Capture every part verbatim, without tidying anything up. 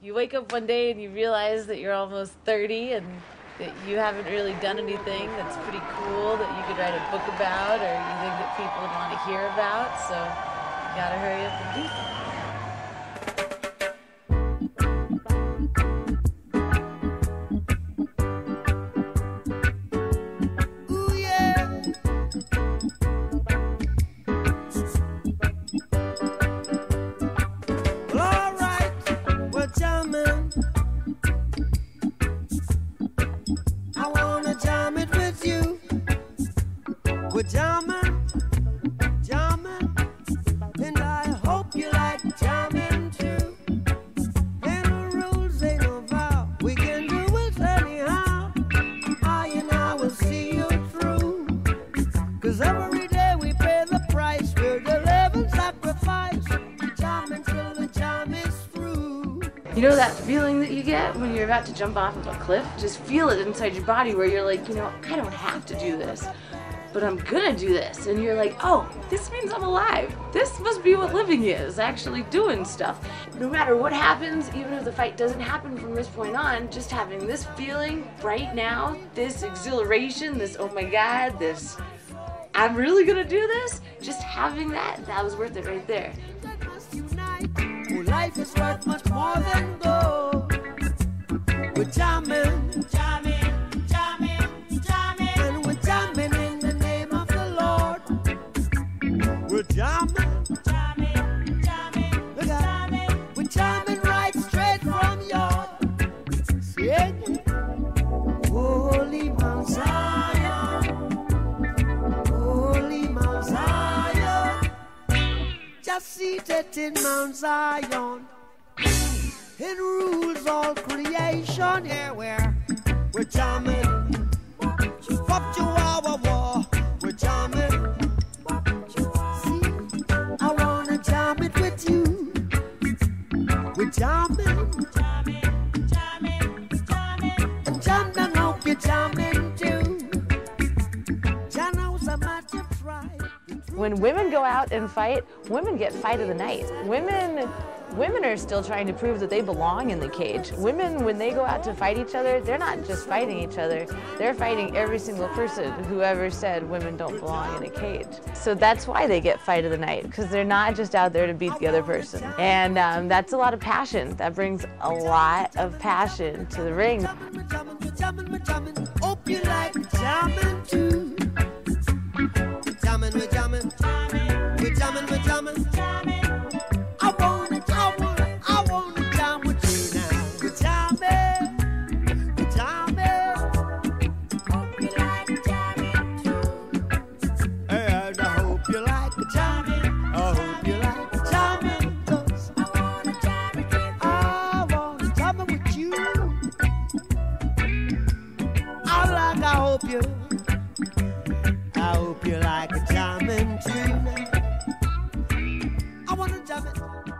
you wake up one day and you realize that you're almost thirty and that you haven't really done anything that's pretty cool that you could write a book about or you think that people would want to hear about, so you gotta hurry up and do something. You know that feeling that you get when you're about to jump off of a cliff? Just feel it inside your body where you're like, you know, I don't have to do this, but I'm gonna do this. And you're like, oh, this means I'm alive. This must be what living is, actually doing stuff. No matter what happens, even if the fight doesn't happen from this point on, just having this feeling right now, this exhilaration, this oh my god, this I'm really gonna do this, just having that, that was worth it right there. Life is worth much more than gold. We're jamming, jamming, jamming, jamming, and we're jamming in the name of the Lord. We're jamming, jamming, jamming, look at it. We're jamming right straight from your yeah. Holy Mount Zion, Holy Mount Zion, just seated in Mount Zion. It rules all creation. Yeah, we're, we're jamming. Pop you our war. We're jamming. See, I wanna jam it with you. We're jamming. Jamming, jamming, jamming. And jam down, hope you're jamming too. Jano's a magic try. When women go out and fight, women get fight of the night. Women. Women are still trying to prove that they belong in the cage. Women, when they go out to fight each other, they're not just fighting each other, they're fighting every single person who ever said women don't belong in a cage. So that's why they get fight of the night, because they're not just out there to beat the other person. And um, that's a lot of passion. That brings a lot of passion to the ring.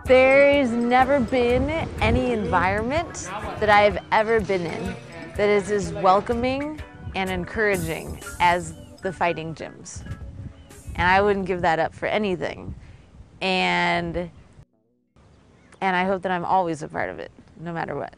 There has never been any environment that I've ever been in that is as welcoming and encouraging as the fighting gyms. And I wouldn't give that up for anything. And, and I hope that I'm always a part of it, no matter what.